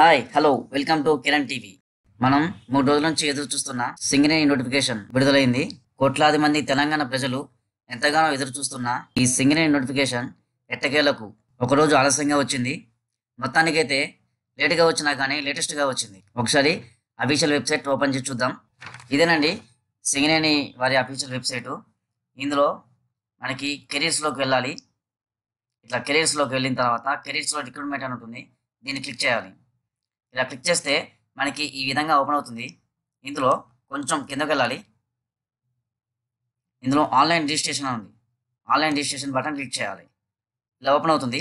Hi hello welcome to Kiran TV. మనం 3 రోజుల నుంచి ఎదురు చూస్తున్న సింగరేణి నోటిఫికేషన్ విడుదలైంది. కోట్లాది మంది తెలంగాణ ప్రజలు ఎంతగానో ఎదురు చూస్తున్న ఈ సింగరేణి నోటిఫికేషన్ ఎట్టకేలకు ఒక రోజు ఆలస్యంగా వచ్చింది. మొత్తానికైతే లేటుగా వచ్చినా కానీ లేటెస్ట్గా వచ్చింది. ఒకసారి అఫీషియల్ వెబ్సైట్ ఓపెన్ చేసి చూద్దాం. ఇదేనండి సింగరేణి వారి అఫీషియల్ వెబ్సైటు. ఇందులో మనకి కెరీర్స్లోకి వెళ్ళాలి. ఇట్లా కెరీర్స్లోకి వెళ్ళిన తర్వాత కెరీర్స్లో రిక్రూట్మెంట్ అని ఉంటుంది. దీన్ని క్లిక్ చేయాలి. ఇలా క్లిక్ చేస్తే మనకి ఈ విధంగా ఓపెన్ అవుతుంది. ఇందులో కొంచెం కిందకు వెళ్ళాలి. ఇందులో ఆన్లైన్ రిజిస్ట్రేషన్ ఉంది. ఆన్లైన్ రిజిస్ట్రేషన్ బటన్ క్లిక్ చేయాలి. ఇలా ఓపెన్ అవుతుంది.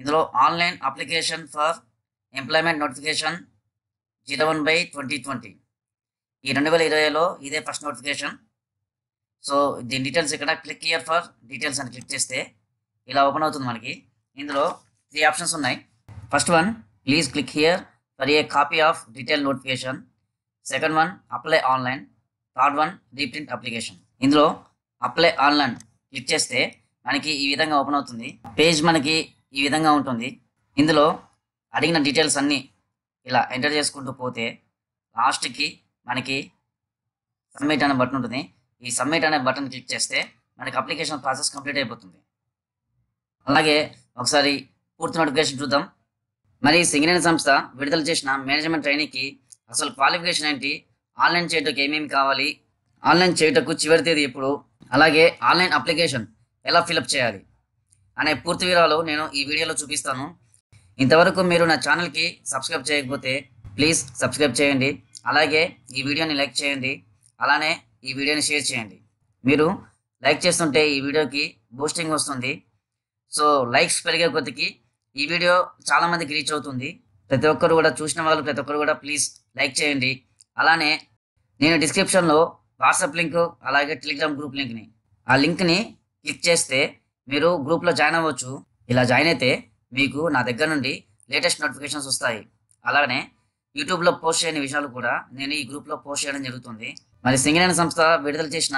ఇందులో online application for employment notification 01/2020 ఈ 2020లో ఇదే ఫస్ట్ నోటిఫికేషన్. సో దీని డీటెయిల్స్ ఇక్కడ క్లిక్ హియర్ ఫర్ డీటెయిల్స్ అని క్లిక్ చేస్తే ఇలా ఓపెన్ అవుతుంది. మనకి ఇందులో 3 ఆప్షన్స్ ఉన్నాయి. First one, please click here for a copy of detail notification. Second one, apply online. Third one, reprint application. ఇందులో అప్లై ఆన్లైన్ క్లిక్ చేస్తే మనకి ఈ విధంగా ఓపెన్ అవుతుంది. పేజ్ మనకి ఈ విధంగా ఉంటుంది. ఇందులో అడిగిన డీటెయిల్స్ అన్నీ ఇలా ఎంటర్ చేసుకుంటూ పోతే లాస్ట్కి మనకి సబ్మిట్ అనే బటన్ ఉంటుంది. ఈ సబ్మిట్ అనే బటన్ క్లిక్ చేస్తే మనకి అప్లికేషన్ ప్రాసెస్ కంప్లీట్ అయిపోతుంది. అలాగే ఒకసారి పూర్తి నోటిఫికేషన్ చూద్దాం. మరి సింగరేణి సంస్థ విడుదల చేసిన మేనేజ్మెంట్ ట్రైనీకి అసలు క్వాలిఫికేషన్ ఏంటి, ఆన్లైన్ చేయటకు ఏమేమి కావాలి, ఆన్లైన్ చేయటకు చివరి తేదీ ఎప్పుడు, అలాగే ఆన్లైన్ అప్లికేషన్ ఎలా ఫిలప్ చేయాలి అనే పూర్తి వివరాలు నేను ఈ వీడియోలో చూపిస్తాను. ఇంతవరకు మీరు నా ఛానల్కి సబ్స్క్రైబ్ చేయకపోతే ప్లీజ్ సబ్స్క్రైబ్ చేయండి. అలాగే ఈ వీడియోని లైక్ చేయండి. అలానే ఈ వీడియోని షేర్ చేయండి. మీరు లైక్ చేస్తుంటే ఈ వీడియోకి బూస్టింగ్ వస్తుంది. సో లైక్స్ పెరిగే కొద్దికి ఈ వీడియో చాలామందికి రీచ్ అవుతుంది. ప్రతి ఒక్కరు కూడా చూసిన వాళ్ళు ప్రతి ఒక్కరు కూడా ప్లీజ్ లైక్ చేయండి. అలానే నేను డిస్క్రిప్షన్లో వాట్సాప్ లింక్ అలాగే టెలిగ్రామ్ గ్రూప్ లింక్ని ఆ లింక్ని క్లిక్ చేస్తే మీరు గ్రూప్లో జాయిన్ అవ్వచ్చు. ఇలా జాయిన్ అయితే మీకు నా దగ్గర నుండి లేటెస్ట్ నోటిఫికేషన్స్ వస్తాయి. అలానే యూట్యూబ్లో పోస్ట్ చేయని విషయాలు కూడా నేను ఈ గ్రూప్లో పోస్ట్ చేయడం జరుగుతుంది. మరి సింగరేణి సంస్థ విడుదల చేసిన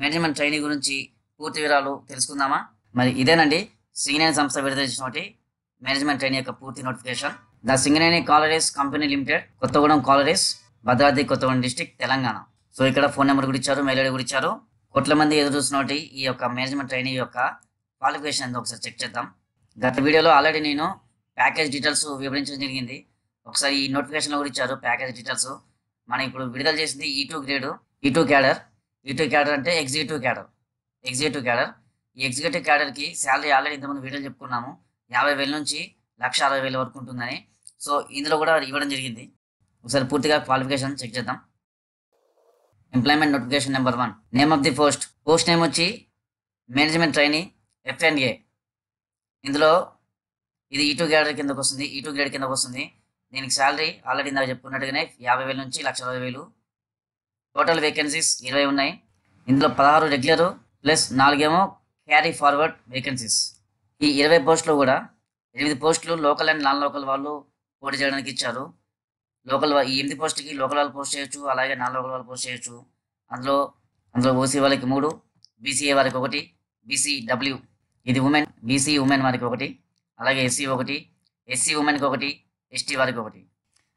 మేనేజ్మెంట్ ట్రైనీ గురించి పూర్తి వివరాలు తెలుసుకుందామా? మరి ఇదేనండి సింగరేణి సంస్థ విడుదల చేసినటువంటి మేనేజ్మెంట్ ట్రైనీ యొక్క పూర్తి notification. The Singareni collieries company limited, Kothagudem collieries, Bhadradri Kothagudem district, Telangana. So ఇక్కడ ఫోన్ నెంబర్ కూడా ఇచ్చారు, మెయిల్ ఐడి కూడా ఇచ్చారు. కోట్ల మంది ఎదురు చూసినటువంటి ఈ యొక్క మేనేజ్మెంట్ ట్రైనీ యొక్క క్వాలిఫికేషన్ ఎంత ఒకసారి చెక్ చేద్దాం. గత వీడియోలో ఆల్రెడీ నేను ప్యాకేజ్ డీటెయిల్స్ వివరించడం జరిగింది. ఒకసారి ఈ నోటిఫికేషన్లో కూడా ఇచ్చారు ప్యాకేజ్ డీటెయిల్స్. మనం ఇప్పుడు విడుదల చేసింది E2 grade, E2 cadre. E2 cadre అంటే ఎగ్జిక్యూటివ్ క్యాడర్. ఎగ్జిక్యూటివ్ క్యాడర్, ఈ ఎగ్జిక్యూటివ్ క్యాడర్కి శాలరీ ఆల్రెడీ ఇంతకుముందు వీడియో చెప్పుకున్నాము 50,000 నుంచి 1,60,000 వరకు ఉంటుందని. సో ఇందులో కూడా ఇవ్వడం జరిగింది. ఒకసారి పూర్తిగా క్వాలిఫికేషన్ చెక్ చేద్దాం. Employment notification number 1, name of the post. Post name వచ్చి మేనేజ్మెంట్ ట్రైనీ F&A. ఇందులో ఇది E2 క్యాడర్ కిందకు వస్తుంది, E2 గ్రేడ్ కిందకు వస్తుంది. దీనికి శాలరీ ఆల్రెడీ ఇందాక చెప్పుకున్నట్టుగానే 50,000 నుంచి 1,60,000. టోటల్ వేకెన్సీస్ 20 ఉన్నాయి. ఇందులో 16 regular plus 4 carry forward vacancies. ఈ 20 పోస్టులు కూడా 8 పోస్టులు లోకల్ అండ్ నాన్ లోకల్ వాళ్ళు పోటీ చేయడానికి ఇచ్చారు. లోకల్ ఈ 8 పోస్టుకి లోకల్ వాళ్ళు పోస్ట్ చేయొచ్చు, అలాగే నాన్ లోకల్ వాళ్ళు పోస్ట్ చేయొచ్చు. అందులో ఓసీ వాళ్ళకి 3, బీసీఏ వారికి 1, BCW ఇది ఉమెన్, బీసీ ఉమెన్ వారికి 1, అలాగే SC 1, SC ఉమెన్కి 1, ST వారికి 1.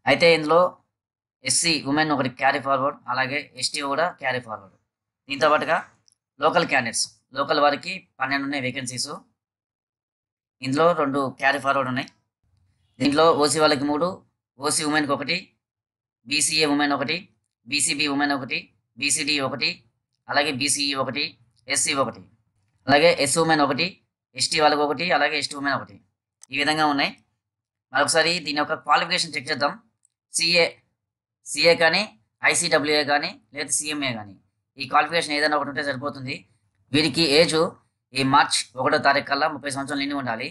అయితే ఇందులో SC ఉమెన్ 1 క్యారీ ఫార్వర్డ్, అలాగే ST కూడా క్యారీ ఫార్వర్డ్. దీంతో పాటుగా లోకల్ క్యాండిడేట్స్, లోకల్ వారికి 12 ఉన్నాయి వేకెన్సీస్. ఇందులో 2 క్యారీ ఫార్వర్డ్ ఉన్నాయి. దీంట్లో ఓసీ వాళ్ళకి 3, ఓసీ ఉమెన్కి 1, BCA women 1, BCB women 1, BCD 1, అలాగే BCE 1, SC 1, అలాగే SC ఉమెన్ 1, ST వాళ్ళకి 1, అలాగే ST ఉమెన్ 1. ఈ విధంగా ఉన్నాయి. మరొకసారి దీని యొక్క క్వాలిఫికేషన్ చెక్ చేద్దాం. CA కానీ, ICWA కానీ, లేదా CMA కానీ ఈ క్వాలిఫికేషన్ ఏదైనా ఒకటి ఉంటే సరిపోతుంది. వీరికి ఏజ్ ఈ మార్చి 1వ తారీఖు కల్లా 30 సంవత్సరాలు నిండి ఉండాలి.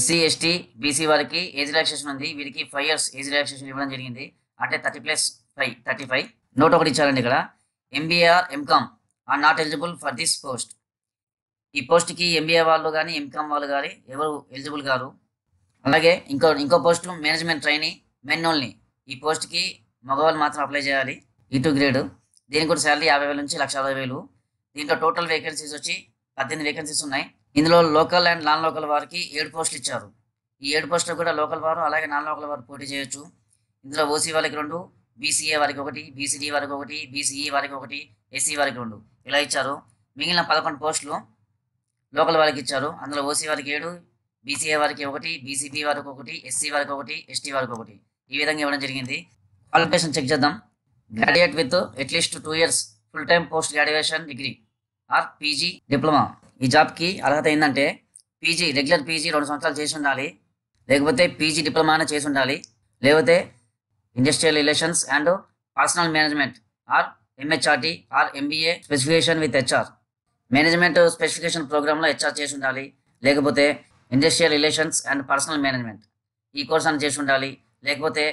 SC, ST, BC వారికి ఏజ్ రిలాక్సేషన్ ఉంది. వీరికి 5 years ఏజ్ రిలాక్సేషన్ ఇవ్వడం జరిగింది. అంటే 30 + 5, 35. నోట్ ఒకటి ఇచ్చారండి ఇక్కడ, MBA or MCOM are not eligible for this post. ఈ పోస్ట్కి MBA వాళ్ళు కానీ MCOM వాళ్ళు కానీ ఎవరు ఎలిజిబుల్ కాదు. అలాగే ఇంకో post management trainee men only. ఈ పోస్ట్కి మగవాళ్ళు మాత్రం అప్లై చేయాలి. E2 గ్రేడ్, దీనికి కూడా శాలరీ 50,000 నుంచి 1,60,000. దీంట్లో టోటల్ వేకెన్సీస్ వచ్చి 18 వేకెన్సీస్ ఉన్నాయి. ఇందులో లోకల్ అండ్ నాన్ లోకల్ వారికి 7 పోస్టులు ఇచ్చారు. ఈ 7 పోస్టులు కూడా లోకల్ వారు అలాగే నాన్ లోకల్ వారు పోటీ చేయొచ్చు. ఇందులో ఓసీ వాళ్ళకి 2, బీసీఏ వాళ్ళకి 1, బీసీడీ వాళ్ళకి 1, బీసీఈ వాళ్ళకి 1, ఎస్సీ వాళ్ళకి 2 ఇలా ఇచ్చారు. మిగిలిన 11 పోస్టులు లోకల్ వాళ్ళకి ఇచ్చారు. అందులో ఓసీ వాళ్ళకి 7, బీసీఏ వాళ్ళకి 1, బీసీబీ వాళ్ళకి 1, ఎస్సీ వాళ్ళకి 1, ఎస్టీ వాళ్ళకి 1 ఈ విధంగా ఇవ్వడం జరిగింది. క్వాలిఫికేషన్ చెక్ చేద్దాం. గ్రాడ్యుయేట్ విత్ అట్లీస్ట్ 2 years full time post graduation degree or PG diploma. ఈ జాబ్కి అర్హత ఏంటంటే పీజీ రెగ్యులర్ పీజీ 2 సంవత్సరాలు చేసి ఉండాలి, లేకపోతే పీజీ డిప్లొమా అయినా చేసి ఉండాలి, లేకపోతే industrial relations and personnel management or MHRT or MBA specification with HR management specification ప్రోగ్రాంలో హెచ్ఆర్ చేసి ఉండాలి, లేకపోతే industrial relations and personnel management ఈ కోర్స్ అని చేసి ఉండాలి, లేకపోతే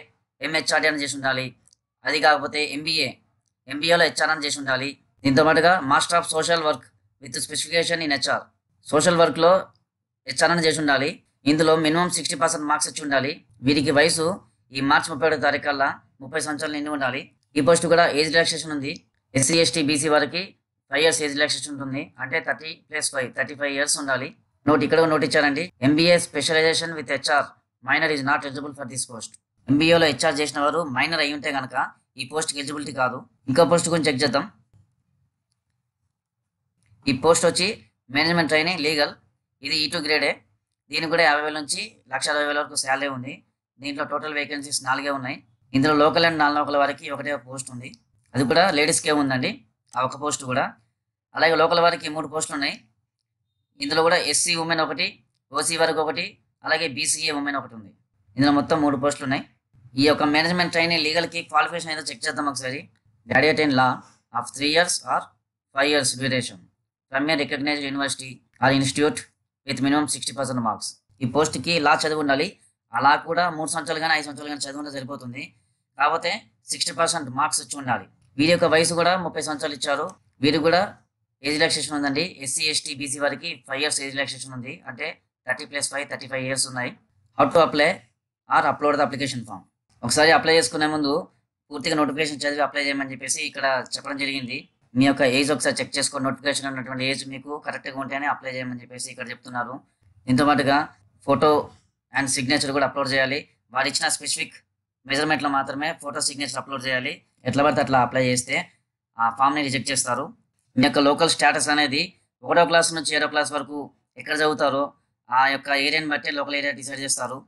ఎంహెచ్ఆర్టీ అని చేసి ఉండాలి, అది కాకపోతే ఎంబీఏలో హెచ్ఆర్ అని చేసి ఉండాలి. దీంతో పాటుగా master of social work with specification in HR social వర్క్లో హెచ్ఆర్ అని చేసి ఉండాలి. ఇందులో మినిమం 60% మార్క్స్ వచ్చి ఉండాలి. వీరికి వయసు ఈ మార్చి 31 కల్లా 30 సంవత్సరాలు నిండి ఉండాలి. ఈ పోస్ట్ కూడా ఏజ్ రిలాక్సేషన్ ఉంది. SC ST BC వారికి 5 years ఏజ్ రిలాక్సేషన్ ఉంటుంది, అంటే 30+5 35 years ఉండాలి. ఇక్కడ నోట్ ఇచ్చారండి. MBA specialization with HR minor is not eligible for this post. MBAలో హెచ్ఆర్ చేసిన వారు మైనర్ అయి ఉంటే కనుక ఈ పోస్ట్కి ఎలిజిబిలిటీ కాదు. ఇంకో పోస్ట్ గురించి చెక్ చేద్దాం. ఈ పోస్ట్ వచ్చి మేనేజ్మెంట్ ట్రైనింగ్ లీగల్, ఇది E2 గ్రేడే. దీనికి కూడా 50,000 నుంచి 1,60,000 వరకు శాలరీ ఉంది. దీంట్లో టోటల్ వేకెన్సీస్ 4 ఉన్నాయి. ఇందులో లోకల్ అండ్ నాన్ లోకల్ వారికి 1 పోస్ట్ ఉంది, అది కూడా లేడీస్కే ఉందండి ఆ 1 పోస్ట్ కూడా. అలాగే లోకల్ వారికి 3 పోస్టులు ఉన్నాయి. ఇందులో కూడా SC ఉమెన్ 1, OC వారికి 1, అలాగే BCA ఉమెన్ 1 ఉంది. ఇందులో మొత్తం 3 పోస్టులు ఉన్నాయి. ఈ యొక్క మేనేజ్మెంట్ ట్రైనింగ్ లీగల్కి క్వాలిఫికేషన్ ఏదో చెక్ చేద్దాం ఒకసారి. Graduate in law of 3 years or 5 years duration from a recognised university or institute with minimum 60% marks. ఈ పోస్ట్కి లా చదివి ఉండాలి. అలా కూడా 3 సంవత్సరాలు కానీ 5 సంవత్సరాలు కానీ చదువుకుంటే సరిపోతుంది, కాకపోతే 60% మార్క్స్ వచ్చి ఉండాలి. వీరి యొక్క వయసు కూడా 30 సంవత్సరాలు ఇచ్చారు. వీరు కూడా ఏజ్ రిలాక్సేషన్ ఉందండి. SC ST BC వారికి 5 years ఏజ్ రిలాక్సేషన్ ఉంది, అంటే 30+5 35 years ఉన్నాయి. How to apply or upload the application form. ఒకసారి అప్లై చేసుకునే ముందు పూర్తిగా నోటిఫికేషన్ చదివి అప్లై చేయమని చెప్పేసి ఇక్కడ చెప్పడం జరిగింది. మీ యొక్క ఏజ్ ఒకసారి చెక్ చేసుకోండి. నోటిఫికేషన్ ఉన్నటువంటి ఏజ్ మీకు కరెక్ట్గా ఉంటేనే అప్లై చేయమని చెప్పేసి ఇక్కడ చెప్తున్నారు. దీంతో పాటుగా ఫోటో అండ్ సిగ్నేచర్ కూడా అప్లోడ్ చేయాలి. వారు ఇచ్చిన స్పెసిఫిక్ మెజర్మెంట్లో మాత్రమే ఫోటో సిగ్నేచర్ అప్లోడ్ చేయాలి. ఎట్లా పడితే అట్లా అప్లై చేస్తే ఆ ఫామ్ని రిజెక్ట్ చేస్తారు. మీ యొక్క లోకల్ స్టేటస్ అనేది 1వ క్లాస్ నుంచి 7వ క్లాస్ వరకు ఎక్కడ చదువుతారో ఆ యొక్క ఏరియాని బట్టి లోకల్ ఏరియా డిసైడ్ చేస్తారు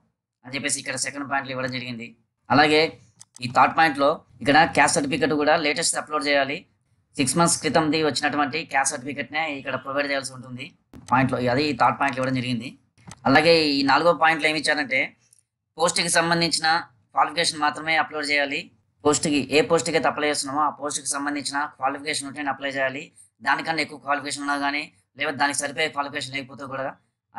అని చెప్పేసి ఇక్కడ 2nd పాయింట్లో ఇవ్వడం జరిగింది. అలాగే ఈ 3rd పాయింట్లో ఇక్కడ క్యాస్ట్ సర్టిఫికేట్ కూడా లేటెస్ట్ అప్లోడ్ చేయాలి. 6 months క్రితంది వచ్చినటువంటి క్యాస్ట్ సర్టిఫికేట్నే ఇక్కడ ప్రొవైడ్ చేయాల్సి ఉంటుంది పాయింట్లో, అది 3rd పాయింట్లో ఇవ్వడం జరిగింది. అలాగే ఈ 4వ పాయింట్లో ఏమి ఇచ్చారంటే పోస్ట్కి సంబంధించిన క్వాలిఫికేషన్ మాత్రమే అప్లోడ్ చేయాలి. పోస్ట్కి ఏ పోస్ట్కి అయితే అప్లై చేస్తున్నామో ఆ పోస్ట్కి సంబంధించిన క్వాలిఫికేషన్ ఉంటేనే అప్లై చేయాలి. దానికన్నా ఎక్కువ క్వాలిఫికేషన్ ఉన్నా కానీ లేదా దానికి సరిపోయే క్వాలిఫికేషన్ లేకపోతే కూడా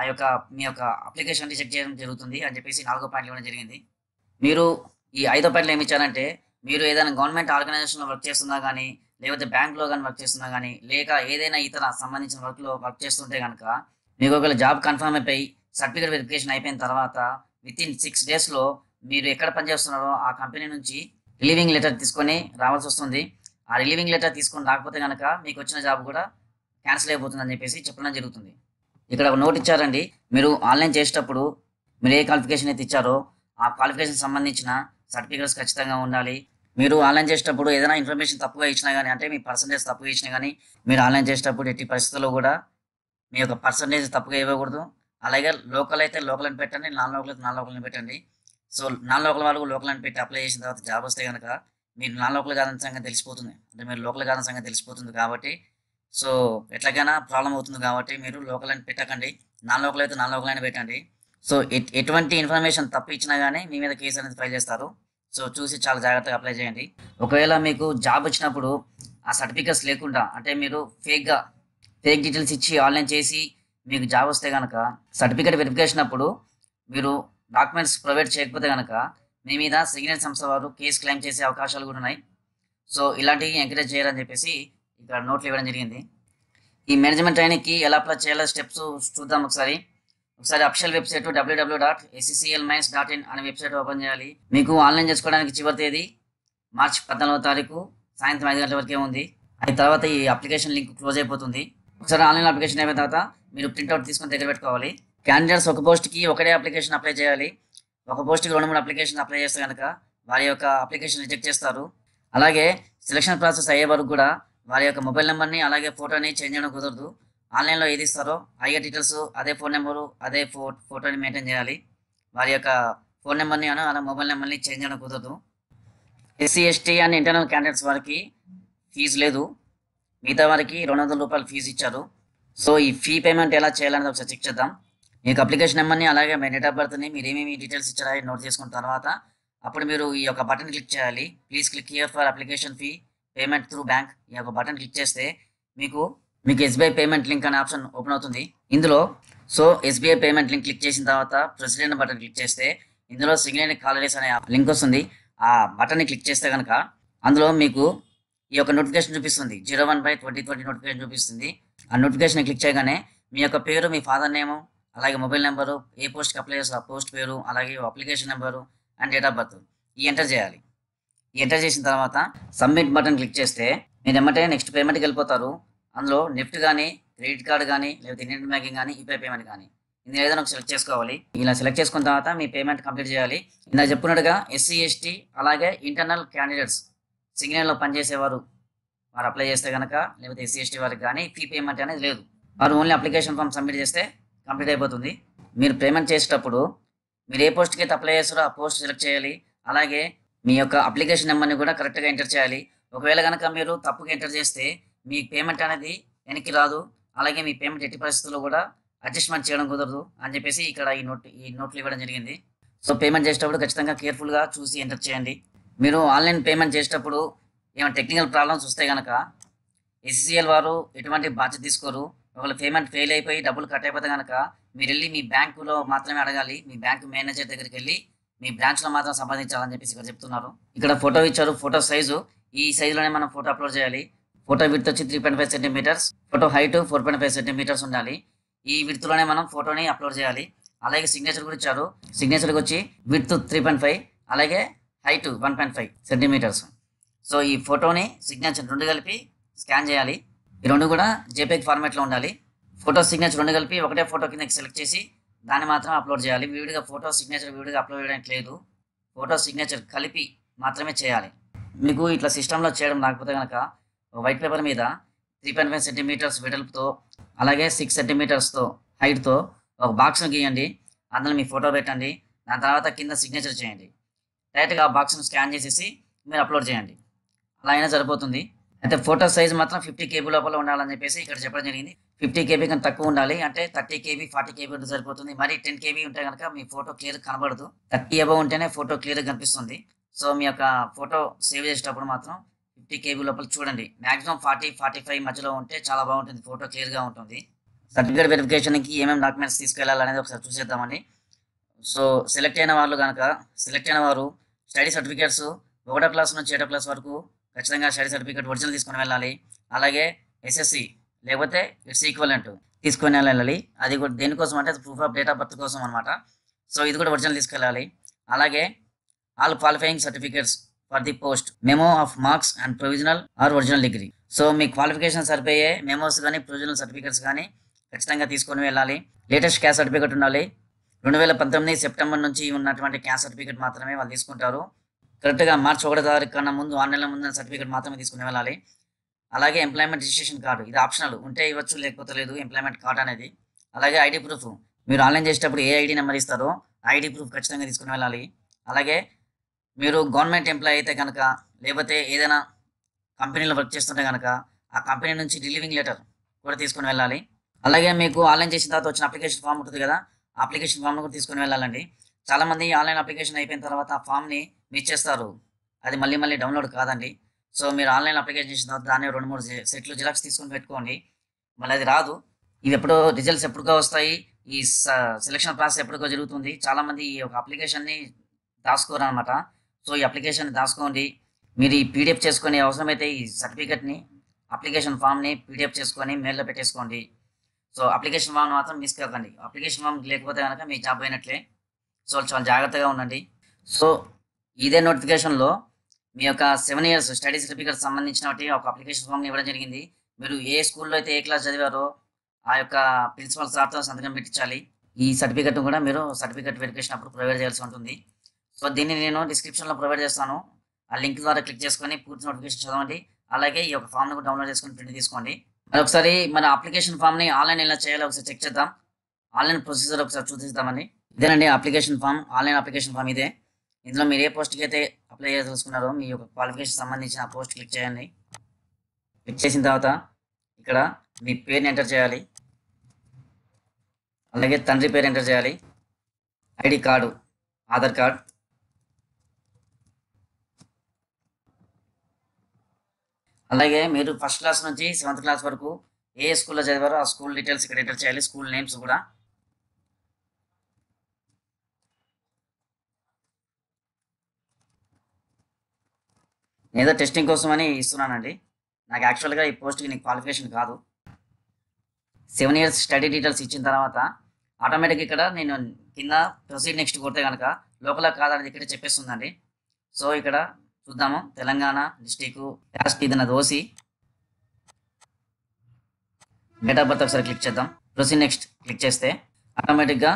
ఆ యొక్క మీ యొక్క అప్లికేషన్ రిజెక్ట్ చేయడం జరుగుతుంది అని చెప్పేసి 4వ పాయింట్లో ఇవ్వడం జరిగింది. మీరు ఈ 5వ పాయింట్లో ఏమి ఇచ్చారంటే మీరు ఏదైనా గవర్నమెంట్ ఆర్గనైజేషన్లో వర్క్ చేస్తున్నా కానీ, లేకపోతే బ్యాంక్లో కానీ వర్క్ చేస్తున్నా కానీ, లేక ఏదైనా ఇతర సంబంధించిన వర్క్లో వర్క్ చేస్తుంటే కనుక మీకు ఒకవేళ జాబ్ కన్ఫర్మ్ అయిపోయి సర్టిఫికేట్ వెరిఫికేషన్ అయిపోయిన తర్వాత వితిన్ 6 days మీరు ఎక్కడ పనిచేస్తున్నారో ఆ కంపెనీ నుంచి రిలీవింగ్ లెటర్ తీసుకొని రావాల్సి వస్తుంది. ఆ రిలీవింగ్ లెటర్ తీసుకొని రాకపోతే కనుక మీకు వచ్చిన జాబ్ కూడా క్యాన్సిల్ అయిపోతుంది అని చెప్పేసి చెప్పడం జరుగుతుంది. ఇక్కడ ఒక నోట్ ఇచ్చారండి. మీరు ఆన్లైన్ చేసేటప్పుడు మీరు ఏ క్వాలిఫికేషన్ అయితే ఇచ్చారో ఆ క్వాలిఫికేషన్ సంబంధించిన సర్టిఫికేట్స్ ఖచ్చితంగా ఉండాలి. మీరు ఆన్లైన్ చేసేటప్పుడు ఏదైనా ఇన్ఫర్మేషన్ తప్పుగా ఇచ్చినా కానీ, అంటే మీ పర్సంటేజ్ తప్పుగా ఇచ్చినా కానీ మీరు ఆన్లైన్ చేసేటప్పుడు ఎట్టి పరిస్థితుల్లో కూడా మీ యొక్క పర్సంటేజ్ తప్పుగా ఇవ్వకూడదు. అలాగే లోకల్ అయితే లోకల్ అని పెట్టండి, నాన్ లోకల్ అయితే నాన్ లోకల్ అని పెట్టండి. సో నాన్ లోకల్ వాళ్ళు లోకల్ అని పెట్టి అప్లై చేసిన తర్వాత జాబ్ వస్తే కనుక మీరు నాన్ లోకల్ కాదని సంగతి తెలిసిపోతుంది, అంటే మీరు లోకల్ కాదని సంగతి తెలిసిపోతుంది కాబట్టి సో ఎట్లాగైనా ప్రాబ్లం అవుతుంది కాబట్టి మీరు లోకల్ అని పెట్టకండి, నాన్ లోకల్ అయితే నాన్ లోకల్ అని పెట్టండి. సో ఎటువంటి ఇన్ఫర్మేషన్ తప్పు ఇచ్చినా కానీ మీ మీద కేసు అనేది ఫైల్ చేస్తారు. సో చూసి చాలా జాగ్రత్తగా అప్లై చేయండి. ఒకవేళ మీకు జాబ్ వచ్చినప్పుడు ఆ సర్టిఫికేట్స్ లేకుండా, అంటే మీరు ఫేక్ డీటెయిల్స్ ఇచ్చి ఆన్లైన్ చేసి మీకు జాబ్ వస్తే కనుక సర్టిఫికేట్ వెరిఫికేషన్ అప్పుడు మీరు డాక్యుమెంట్స్ ప్రొవైడ్ చేయకపోతే కనుక మీ మీద సింగరేణి సంస్థ వారు కేసు క్లెయిమ్ చేసే అవకాశాలు కూడా ఉన్నాయి. సో ఇలాంటివి ఎంకరేజ్ చేయాలని చెప్పేసి ఇక్కడ నోట్లు ఇవ్వడం జరిగింది. ఈ మేనేజ్మెంట్ ట్రైనింగ్కి ఎలా అప్లై చేయాలో స్టెప్స్ చూద్దాం ఒకసారి. అఫిషియల్ వెబ్సైట్ www.accl-ins.in అనే వెబ్సైట్ ఓపెన్ చేయాలి. మీకు ఆన్లైన్ చేసుకోవడానికి చివరి తేదీ మార్చి 14 సాయంత్రం 5 గంటల వరకే ఉంది. అది తర్వాత ఈ అప్లికేషన్ లింక్ క్లోజ్ అయిపోతుంది. ఒకసారి ఆన్లైన్ అప్లికేషన్ అయిపోయిన తర్వాత మీరు ప్రింట్అవుట్ తీసుకొని దగ్గర పెట్టుకోవాలి. క్యాండిడేట్స్ ఒక పోస్ట్కి ఒకటే అప్లికేషన్ అప్లై చేయాలి. ఒక పోస్ట్కి 2-3 అప్లికేషన్ అప్లై చేస్తే కనుక వారి యొక్క అప్లికేషన్ రిజెక్ట్ చేస్తారు. అలాగే సెలక్షన్ ప్రాసెస్ అయ్యే వరకు కూడా వారి యొక్క మొబైల్ నెంబర్ని అలాగే ఫోటోని చేంజ్ చేయడం కుదరదు. ఆన్లైన్లో ఏది ఇస్తారో అయ్యే డీటెయిల్స్ అదే ఫోన్ నెంబరు అదే ఫోటోని మెయింటైన్ చేయాలి. వారి యొక్క ఫోన్ నెంబర్ని అలా మొబైల్ నెంబర్ని చేంజ్ చేయడం కుదరదు. SC ST and internal candidates వారికి ఫీజు లేదు, మిగతా వారికి ₹200 ఫీజు ఇచ్చారు. సో ఈ ఫీ పేమెంట్ ఎలా చేయాలనేది ఒకసారి చెక్ చేద్దాం. మీకు అప్లికేషన్ నెంబర్ని అలాగే మీ డేట్ ఆఫ్ బర్త్ని మీరు ఏమేమి డీటెయిల్స్ ఇచ్చారో నోట్ చేసుకున్న తర్వాత అప్పుడు మీరు ఈ యొక్క బటన్ క్లిక్ చేయాలి. Please click here for application fee payment through bank, ఈ యొక్క బటన్ క్లిక్ చేస్తే మీకు SBI పేమెంట్ లింక్ అనే ఆప్షన్ ఓపెన్ అవుతుంది ఇందులో. So SBI payment link click చేసిన తర్వాత ప్రెసిడెంట్ బటన్ క్లిక్ చేస్తే ఇందులో సింగరేణి కాలరీస్ అనే లింక్ వస్తుంది. ఆ బటన్ని క్లిక్ చేస్తే కనుక అందులో మీకు ఈ యొక్క నోటిఫికేషన్ చూపిస్తుంది. 01/2020 నోటిఫికేషన్ చూపిస్తుంది. ఆ నోటిఫికేషన్ క్లిక్ చేయగానే మీ యొక్క పేరు, మీ ఫాదర్ నేము, అలాగే మొబైల్ నెంబరు, ఏ పోస్ట్కి అప్లై చేస్తారు ఆ పోస్ట్ పేరు, అలాగే application number and date of birth ఈ ఎంటర్ చేయాలి. ఈ ఎంటర్ చేసిన తర్వాత సబ్మిట్ బటన్ క్లిక్ చేస్తే మీరు వెంటనే నెక్స్ట్ పేమెంట్కి వెళ్ళిపోతారు. అందులో NIFT కానీ, క్రెడిట్ కార్డ్ కానీ, లేకపోతే ఇంటర్నెట్ బ్యాంకింగ్ కానీ, యూపీఐ పేమెంట్ కానీ, ఇందులో ఏదైనా ఒక సెలెక్ట్ చేసుకోవాలి. ఇలా సెలెక్ట్ చేసుకున్న తర్వాత మీ పేమెంట్ కంప్లీట్ చేయాలి. ఇలా చెప్పుకున్నట్టుగా SC ST అలాగే ఇంటర్నల్ క్యాండిడేట్స్ సింగరేణిలో పనిచేసేవారు వారు అప్లై చేస్తే కనుక, లేకపోతే SC ST వారికి కానీ ఫీ పేమెంట్ అనేది లేదు. వారు ఓన్లీ అప్లికేషన్ ఫామ్ సబ్మిట్ చేస్తే కంప్లీట్ అయిపోతుంది. మీరు పేమెంట్ చేసేటప్పుడు మీరు ఏ పోస్ట్కి అయితే అప్లై చేస్తారో ఆ పోస్ట్ సెలెక్ట్ చేయాలి. అలాగే మీ యొక్క అప్లికేషన్ నెంబర్ని కూడా కరెక్ట్గా ఎంటర్ చేయాలి. ఒకవేళ కనుక మీరు తప్పుగా ఎంటర్ చేస్తే మీ పేమెంట్ అనేది వెనక్కి రాదు. అలాగే మీ పేమెంట్ ఎట్టి పరిస్థితుల్లో కూడా అడ్జస్ట్మెంట్ చేయడం కుదరదు అని చెప్పేసి ఇక్కడ ఈ నోట్లు ఇవ్వడం జరిగింది. సో పేమెంట్ చేసేటప్పుడు ఖచ్చితంగా కేర్ఫుల్గా చూసి ఎంటర్ చేయండి. మీరు ఆన్లైన్ పేమెంట్ చేసేటప్పుడు ఏమైనా టెక్నికల్ ప్రాబ్లమ్స్ వస్తే కనుక SCL వారు ఎటువంటి బాధ్యత తీసుకోరు. ఒకవేళ పేమెంట్ ఫెయిల్ అయిపోయి డబ్బులు కట్ అయిపోతే కనుక మీరు వెళ్ళి మీ బ్యాంకులో మాత్రమే అడగాలి. మీ బ్యాంకు మేనేజర్ దగ్గరికి వెళ్ళి మీ బ్రాంచ్లో మాత్రం సంపాదించాలని చెప్పేసి ఇక్కడ చెప్తున్నారు. ఇక్కడ ఫోటో ఇచ్చారు, ఫోటో సైజు ఈ సైజులోనే మనం ఫోటో అప్లోడ్ చేయాలి. ఫోటో విడ్త్ వచ్చి 3.5 సెంటీమీటర్స్, ఫోటో హైట్ 4.5 సెంటీమీటర్స్ ఉండాలి. ఈ విడ్త్లోనే మనం ఫోటోని అప్లోడ్ చేయాలి. అలాగే సిగ్నేచర్ కూడా ఇచ్చారు. సిగ్నేచర్కి వచ్చి విడ్త్ 3.5 అలాగే హైట్ 1.5 సెంటీమీటర్స్. సో ఈ ఫోటోని సిగ్నేచర్ రెండు కలిపి స్కాన్ చేయాలి. ఈ రెండు కూడా JPEG ఫార్మాట్లో ఉండాలి. ఫోటో సిగ్నేచర్ రెండు కలిపి ఒకటే ఫోటో కింద సెలెక్ట్ చేసి దాన్ని మాత్రం అప్లోడ్ చేయాలి. విడిగా ఫోటో సిగ్నేచర్ విడిగా అప్లోడ్ చేయడానికి లేదు, ఫోటో సిగ్నేచర్ కలిపి మాత్రమే చేయాలి. మీకు ఇట్లా సిస్టంలో చేయడం రాకపోతే కనుక వైట్ పేపర్ మీద 3.5 సెంటీమీటర్స్ వెడల్పుతో అలాగే 6 సెంటీమీటర్స్తో హైట్తో ఒక బాక్స్ను గీయండి. అందులో మీ ఫోటో పెట్టండి. దాని తర్వాత కింద సిగ్నేచర్ చేయండి. డైరెక్ట్గా ఆ బాక్స్ను స్కాన్ చేసేసి మీరు అప్లోడ్ చేయండి. అలా అయినా సరిపోతుంది. అయితే ఫోటో సైజ్ మాత్రం 50 KB లోపల ఉండాలని చెప్పేసి ఇక్కడ చెప్పడం జరిగింది. 50 KB కన్నా తక్కువ ఉండాలి. అంటే 30 KB 40 KB ఉంటే సరిపోతుంది. మరి 10 KB ఉంటే కనుక మీ ఫోటో క్లియర్గా కనబడదు. 30 above ఉంటేనే ఫోటో క్లియర్గా కనిపిస్తుంది. సో మీ యొక్క ఫోటో సేవ్ చేసేటప్పుడు మాత్రం 50 KB లోపల చూడండి. మ్యాక్సిమం 40-45 మధ్యలో ఉంటే చాలా బాగుంటుంది, ఫోటో క్లియర్గా ఉంటుంది. సర్టిఫికేట్ వెరిఫికేషన్కి ఏమేమి డాక్యుమెంట్స్ తీసుకెళ్లాలనేది ఒకసారి చూసేద్దామని. సో సెలెక్ట్ అయిన వారు స్టడీ సర్టిఫికేట్స్ 1వ క్లాస్ నుంచి 8వ క్లాస్ వరకు ఖచ్చితంగా స్టడీ సర్టిఫికేట్ ఒరిజినల్ తీసుకొని వెళ్ళాలి. అలాగే SSC లేకపోతే ఇట్స్ ఈక్వలెంట్ తీసుకొని వెళ్ళాలి. అది కూడా దేనికోసం అంటే proof of date of birth కోసం అనమాట. సో ఇది కూడా ఒరిజినల్ తీసుకెళ్ళాలి. అలాగే all qualifying certificates for the post, memo of marks and provisional or original degree. So మీ క్వాలిఫికేషన్ సరిపోయే మెమోస్ కానీ ప్రొవిజనల్ సర్టిఫికేట్స్ కానీ ఖచ్చితంగా తీసుకొని వెళ్ళాలి. లేటెస్ట్ క్యాస్ట్ సర్టిఫికేట్ ఉండాలి. 2019 సెప్టెంబర్ నుంచి ఉన్నటువంటి క్యాస్ట్ సర్టిఫికేట్ మాత్రమే వాళ్ళు తీసుకుంటారు. కరెక్ట్గా మార్చి 1వ తారీఖు కన్నా ముందు ఆన్లైన్లో ముందు సర్టిఫికేట్ మాత్రమే తీసుకుని వెళ్ళాలి. అలాగే ఎంప్లాయ్మెంట్ రిజిస్ట్రేషన్ కార్డు, ఇది ఆప్షనల్, ఉంటే ఇవ్వచ్చు లేకపోతే లేదు ఎంప్లాయ్మెంట్ కార్డు అనేది. అలాగే ID ప్రూఫ్, మీరు ఆన్లైన్ చేసేటప్పుడు ఏ ID నెంబర్ ఇస్తారో ID ప్రూఫ్ ఖచ్చితంగా తీసుకుని వెళ్ళాలి. అలాగే మీరు గవర్నమెంట్ ఎంప్లాయీ అయితే కనుక, లేకపోతే ఏదైనా కంపెనీలో వర్క్ చేస్తుంటే కనుక ఆ కంపెనీ నుంచి రిలీవింగ్ లెటర్ కూడా తీసుకుని వెళ్ళాలి. అలాగే మీకు ఆన్లైన్ చేసిన తర్వాత వచ్చిన అప్లికేషన్ ఫామ్ ఉంటుంది కదా, అప్లికేషన్ ఫామ్ను కూడా తీసుకుని వెళ్ళాలండి. చాలామంది ఆన్లైన్ అప్లికేషన్ అయిపోయిన తర్వాత ఆ ఫామ్ని మిస్ చేస్తారు. అది మళ్ళీ డౌన్లోడ్ కాదండి. సో మీరు ఆన్లైన్ అప్లికేషన్ చేసిన తర్వాత దాన్ని 2-3 సెట్లు జిరాక్స్ తీసుకొని పెట్టుకోండి. మళ్ళీ అది రాదు. ఇవి ఎప్పుడో రిజల్ట్స్ ఎప్పుడుగా వస్తాయి, ఈ సెలక్షన్ ప్రాసెస్ ఎప్పుడుగా జరుగుతుంది. చాలామంది ఈ యొక్క అప్లికేషన్ని దాచుకోరు అనమాట. సో ఈ అప్లికేషన్ దాచుకోండి. మీరు ఈ PDF చేసుకొని అవసరమైతే ఈ సర్టిఫికేట్ని అప్లికేషన్ ఫామ్ని PDF చేసుకొని మెయిల్లో పెట్టేసుకోండి. సో అప్లికేషన్ ఫామ్ మాత్రం మిస్ కాకండి. అప్లికేషన్ ఫామ్ లేకపోతే కనుక మీ జాబ్ అయినట్లే. సో చాలా జాగ్రత్తగా ఉండండి. సో ఇదే నోటిఫికేషన్లో మీ యొక్క 7 years స్టడీ సర్టిఫికేట్ సంబంధించినటువంటి ఒక అప్లికేషన్ ఫామ్ని ఇవ్వడం జరిగింది. మీరు ఏ స్కూల్లో అయితే ఏ క్లాస్ చదివారో ఆ యొక్క ప్రిన్సిపల్ సార్తో సంతకం పెట్టించాలి. ఈ సర్టిఫికేట్ను కూడా మీరు సర్టిఫికేట్ వెరిఫికేషన్ అప్పుడు ప్రొవైడ్ చేయాల్సి ఉంటుంది. సో దీన్ని నేను డిస్క్రిప్షన్లో ప్రొవైడ్ చేస్తాను, ఆ లింక్ ద్వారా క్లిక్ చేసుకొని పూర్తి నోటిఫికేషన్ చదవండి. అలాగే ఈ యొక్క ఫామ్ను కూడా డౌన్లోడ్ చేసుకొని ప్రింట్ తీసుకోండి. మరి ఒకసారి మన అప్లికేషన్ ఫామ్ని ఆన్లైన్ ఎలా చేయాలో ఒకసారి చెక్ చేద్దాం, ఆన్లైన్ ప్రొసీజర్ ఒకసారి చూద్దామండి. ఇదేనండి application form, online application form ఇదే. ఇందులో మీరు ఏ పోస్ట్కి అయితే అప్లై చేసుకున్నారో మీ యొక్క క్వాలిఫికేషన్ సంబంధించిన పోస్ట్ క్లిక్ చేయండి. క్లిక్ చేసిన తర్వాత ఇక్కడ మీ పేరుని ఎంటర్ చేయాలి, అలాగే తండ్రి పేరు ఎంటర్ చేయాలి, ఐడి కార్డు ఆధార్ కార్డ్, అలాగే మీరు ఫస్ట్ క్లాస్ నుంచి సెవెంత్ క్లాస్ వరకు ఏ స్కూల్లో చదివారో ఆ స్కూల్ డీటెయిల్స్ ఇక్కడ ఎంటర్ చేయాలి, స్కూల్ నేమ్స్ కూడా. నేనేదో టెస్టింగ్ కోసం అని ఇస్తున్నానండి, నాకు యాక్చువల్గా ఈ పోస్ట్కి నీకు క్వాలిఫికేషన్ కాదు. 7 years స్టడీ డీటెయిల్స్ ఇచ్చిన తర్వాత ఆటోమేటిక్గా ఇక్కడ నేను కింద ప్రొసీడ్ నెక్స్ట్ కొడితే కనుక లోకల్ కాదని ఇక్కడ చెప్పేస్తుందండి. సో ఇక్కడ చూద్దాము, తెలంగాణ డిస్టిక్, క్యాస్ట్ ఏదైనా ఓసీ, డేట్ ఆఫ్ బర్త్ ఒకసారి క్లిక్ చేద్దాం. ప్రొసీడ్ నెక్స్ట్ క్లిక్ చేస్తే ఆటోమేటిక్గా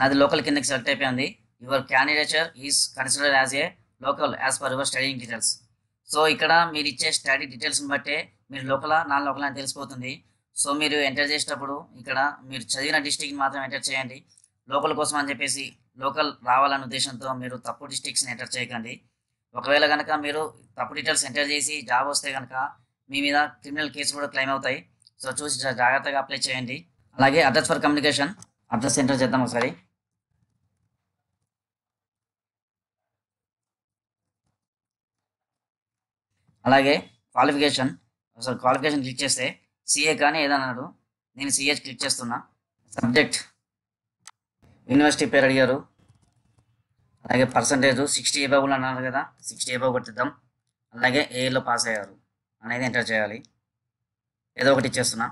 నాది లోకల్ కిందకి సెలెక్ట్ అయిపోయింది. Your candidature is considered as a local as per your study details. So ఇక్కడ మీరు ఇచ్చే స్టడీ డీటెయిల్స్ని బట్టే మీరు లోకలా నాన్ లోకలా అని తెలిసిపోతుంది. సో మీరు ఎంటర్ చేసేటప్పుడు ఇక్కడ మీరు చదివిన డిస్టిక్ని మాత్రం ఎంటర్ చేయండి, లోకల్ కోసం అని చెప్పేసి లోకల్ రావాలనే ఉద్దేశంతో మీరు తప్పు డిస్టిక్స్ని ఎంటర్ చేయకండి. ఒకవేళ కనుక మీరు తప్పు డీటెయిల్స్ ఎంటర్ చేసి జాబ్ వస్తే కనుక మీ మీద క్రిమినల్ కేసు కూడా క్లెయిమ్ అవుతాయి. సో చూసి జాగ్రత్తగా అప్లై చేయండి. అలాగే address for communication, address enter చేద్దాం ఒకసారి. అలాగే క్వాలిఫికేషన్, ఒకసారి క్వాలిఫికేషన్ క్లిక్ చేస్తే సిఏ కానీ ఏదన్నాడు, నేను సిఏ క్లిక్ చేస్తున్నా. సబ్జెక్ట్, యూనివర్సిటీ పేరు అడిగారు, అలాగే పర్సంటేజ్ 60 above అన్నారు కదా, 60 above కొట్టిద్దాం. అలాగే ఏలో పాస్ అయ్యారు అనేది ఎంటర్ చేయాలి. ఏదో ఒకటి ఇచ్చేస్తున్నా,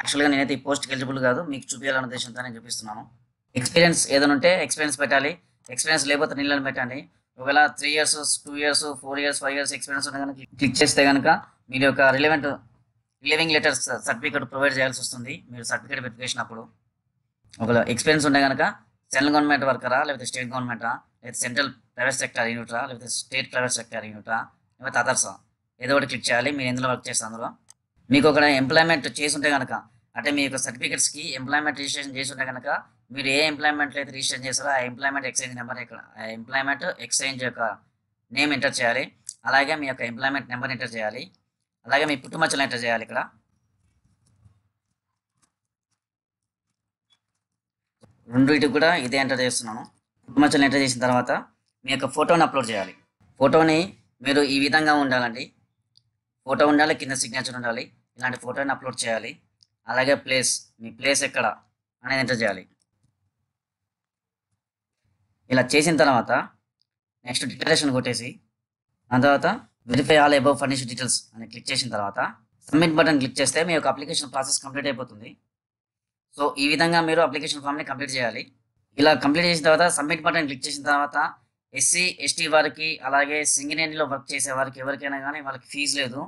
యాక్చువల్గా నేనైతే ఈ పోస్ట్కి ఎలిజిబుల్ కాదు, మీకు చూపించాలనే ఉద్దేశంతో నేను చూపిస్తున్నాను. ఎక్స్పీరియన్స్ ఏదైనా ఉంటే ఎక్స్పీరియన్స్ పెట్టాలి, ఎక్స్పీరియన్స్ లేకపోతే నీళ్ళని పెట్టండి. ఒకవేళ 3 years 2 years 4 years 5 years experience ఉన్న కనుక క్లిక్ చేస్తే కనుక మీరు యొక్క రిలీవింగ్ లెటర్స్ సర్టిఫికేట్ ప్రొవైడ్ చేయాల్సి వస్తుంది మీరు సర్టిఫికేట్ వెరిఫికేషన్ అప్పుడు. ఒకవేళ ఎక్స్పీరియన్స్ ఉంటే కనుక సెంట్రల్ గవర్నమెంట్ వర్కరా, లేకపోతే స్టేట్ గవర్నమెంటా, లేకపోతే సెంట్రల్ ప్రైవేట్ సెక్టర్ యూనిటా, లేకపోతే స్టేట్ ప్రైవేట్ సెక్టర్ యూనిటా, లేకపోతే అదర్సా, ఏదో ఒకటి క్లిక్ చేయాలి. మీరు ఎందులో వర్క్ చేస్తే అందులో మీకు ఒక ఎంప్లాయ్మెంట్ చేసి ఉంటే కనుక, అంటే మీ యొక్క సర్టిఫికేట్స్కి ఎంప్లాయ్మెంట్ రిజిస్ట్రేషన్ చేసి ఉంటే కనుక మీరు ఏ ఎంప్లాయ్మెంట్లో అయితే రిజిస్ట్రేషన్ చేస్తారో ఆ ఎంప్లాయ్మెంట్ ఎక్స్చేంజ్ నెంబర్ ఇక్కడ ఎంప్లాయ్మెంట్ ఎక్స్చేంజ్ యొక్క నేమ్ ఎంటర్ చేయాలి. అలాగే మీ యొక్క ఎంప్లాయ్మెంట్ నెంబర్ ఎంటర్ చేయాలి. అలాగే మీ పుట్టుమచ్చలు ఎంటర్ చేయాలి ఇక్కడ. రెండింటికి కూడా ఇదే ఎంటర్ చేస్తున్నాను. పుట్టుమచ్చలు ఎంటర్ చేసిన తర్వాత మీ యొక్క ఫోటోని అప్లోడ్ చేయాలి. ఫోటోని మీరు ఈ విధంగా ఉండాలండి, ఫోటో ఉండాలి, కింద సిగ్నేచర్ ఉండాలి, ఇలాంటి ఫోటోని అప్లోడ్ చేయాలి. అలాగే ప్లేస్, మీ ప్లేస్ ఎక్కడ అనేది ఎంటర్ చేయాలి. ఇలా చేసిన తర్వాత నెక్స్ట్ డిక్లరేషన్ కొట్టేసి ఆ తర్వాత verify all above furnished details అని క్లిక్ చేసిన తర్వాత సబ్మిట్ బటన్ క్లిక్ చేస్తే మీ యొక్క అప్లికేషన్ ప్రాసెస్ కంప్లీట్ అయిపోతుంది. సో ఈ విధంగా మీరు అప్లికేషన్ ఫామ్ని కంప్లీట్ చేయాలి. ఇలా కంప్లీట్ చేసిన తర్వాత సబ్మిట్ బటన్ క్లిక్ చేసిన తర్వాత SC ST వారికి, అలాగే సింగరేణిలో వర్క్ చేసే వారికి ఎవరికైనా కానీ వాళ్ళకి ఫీజు లేదు.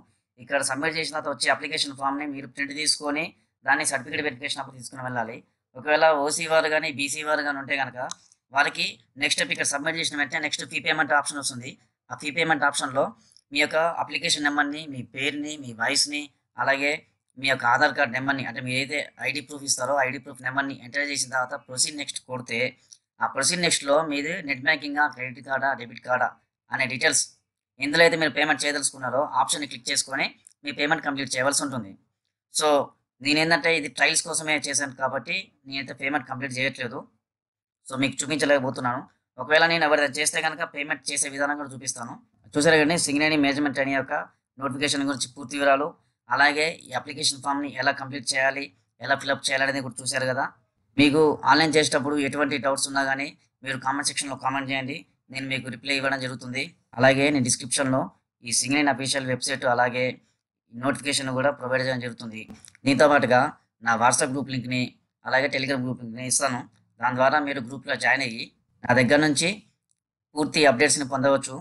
ఇక్కడ సబ్మిట్ చేసిన తర్వాత వచ్చే అప్లికేషన్ ఫామ్ని మీరు ప్రింట్ తీసుకొని దాన్ని సర్టిఫికేట్ వెరిఫికేషన్ అప్పుడు తీసుకుని వెళ్ళాలి. ఒకవేళ OC వారు కానీ BC వారు కానీ ఉంటే కనుక వారికి నెక్స్ట్ ఇక్కడ సబ్మిట్ చేసిన వెంటనే నెక్స్ట్ ఫీ పేమెంట్ ఆప్షన్ వస్తుంది. ఆ ఫీ పేమెంట్ ఆప్షన్లో మీ యొక్క అప్లికేషన్ నెంబర్ని, మీ పేరుని, మీ వాయిస్ని, అలాగే మీ యొక్క ఆధార్ కార్డ్ నెంబర్ని, అంటే మీరు ఏదైతే ఐడి ప్రూఫ్ ఇస్తారో ఐడి ప్రూఫ్ నెంబర్ని ఎంటర్ చేసిన తర్వాత ప్రొసీడ్ నెక్స్ట్ కొడితే ఆ ప్రొసీడ్ నెక్స్ట్లో మీది నెట్ బ్యాంకింగా, క్రెడిట్ కార్డా, డెబిట్ కార్డా అనే డీటెయిల్స్ ఎందులో అయితే మీరు పేమెంట్ చేయదలుచుకున్నారో ఆప్షన్ని క్లిక్ చేసుకొని మీ పేమెంట్ కంప్లీట్ చేయవలసి ఉంటుంది. సో నేనేంటంటే ఇది ట్రయల్స్ కోసమే చేశాను కాబట్టి నేనైతే పేమెంట్ కంప్లీట్ చేయట్లేదు, సో మీకు చూపించలేకపోతున్నాను. ఒకవేళ నేను ఎవరిదైనా చేస్తే కనుక పేమెంట్ చేసే విధానం కూడా చూపిస్తాను. చూసారు కానీ సింగరేణి మేనేజ్మెంట్ అనే యొక్క నోటిఫికేషన్ గురించి పూర్తి వివరాలు, అలాగే ఈ అప్లికేషన్ ఫామ్ని ఎలా కంప్లీట్ చేయాలి, ఎలా ఫిల్అప్ చేయాలి అనేది కూడా చూశారు కదా. మీకు ఆన్లైన్ చేసేటప్పుడు ఎటువంటి డౌట్స్ ఉన్నా కానీ మీరు కామెంట్ సెక్షన్లో కామెంట్ చేయండి, నేను మీకు రిప్లై ఇవ్వడం జరుగుతుంది. అలాగే నేను డిస్క్రిప్షన్లో ఈ సింగరేణి అఫీషియల్ వెబ్సైట్ అలాగే నోటిఫికేషన్ కూడా ప్రొవైడ్ చేయడం జరుగుతుంది. దీంతో పాటుగా నా వాట్సాప్ గ్రూప్ లింక్ని అలాగే టెలిగ్రామ్ గ్రూప్ లింక్ని ఇస్తాను, దాని ద్వారా మీరు గ్రూప్లో జాయిన్ అయ్యి నా దగ్గర నుంచి పూర్తి అప్డేట్స్ని పొందవచ్చు.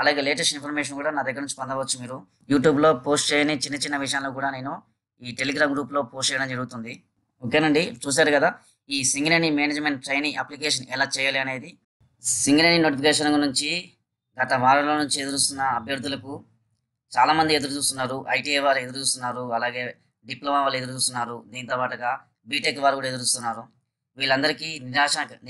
అలాగే లేటెస్ట్ ఇన్ఫర్మేషన్ కూడా నా దగ్గర నుంచి పొందవచ్చు. మీరు యూట్యూబ్లో పోస్ట్ చేయని చిన్న చిన్న విషయాలను కూడా నేను ఈ టెలిగ్రామ్ గ్రూప్లో పోస్ట్ చేయడం జరుగుతుంది. ఓకేనండి, చూశారు కదా ఈ సింగరేణి మేనేజ్మెంట్ ట్రైనింగ్ అప్లికేషన్ ఎలా చేయాలి అనేది. సింగరేణి నోటిఫికేషన్ గురించి గత వారాల నుంచి ఎదురుస్తున్న అభ్యర్థులకు చాలామంది ఎదురు చూస్తున్నారు. ఐటీఐ వారు ఎదురు చూస్తున్నారు, అలాగే డిప్లొమా వాళ్ళు ఎదురు చూస్తున్నారు, దీంతో పాటుగా బీటెక్ వారు కూడా ఎదురు చూస్తున్నారు. వీళ్ళందరికీ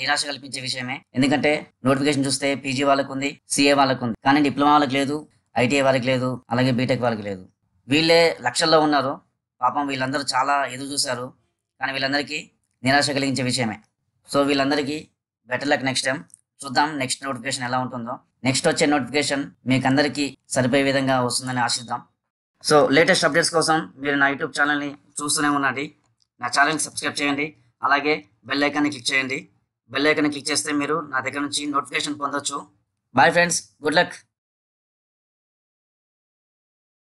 నిరాశ కల్పించే విషయమే. ఎందుకంటే నోటిఫికేషన్ చూస్తే పీజీ వాళ్ళకు ఉంది, సిఏ వాళ్ళకు ఉంది, కానీ డిప్లొమా వాళ్ళకి లేదు, ఐటీఐ వాళ్ళకి లేదు, అలాగే బీటెక్ వాళ్ళకి లేదు. వీళ్ళే లక్షల్లో ఉన్నారు. పాపం వీళ్ళందరూ చాలా ఎదురు చూశారు, కానీ వీళ్ళందరికీ నిరాశ కలిగించే విషయమే. సో వీళ్ళందరికీ బెటర్ లక్ నెక్స్ట్ టైం. చూద్దాం నెక్స్ట్ నోటిఫికేషన్ ఎలా ఉంటుందో. నెక్స్ట్ వచ్చే నోటిఫికేషన్ మీకు అందరికీ సరిపోయే విధంగా వస్తుందని ఆశిద్దాం. సో లేటెస్ట్ అప్డేట్స్ కోసం మీరు నా యూట్యూబ్ ఛానల్ని చూస్తూనే ఉండండి. నా ఛానల్ని సబ్స్క్రైబ్ చేయండి, అలాగే బెల్ ఐకాన్ని క్లిక్ చేయండి. బెల్ ఐకాన్ని క్లిక్ చేస్తే మీరు నా దగ్గర నుంచి నోటిఫికేషన్ పొందొచ్చు. Bye friends, good luck.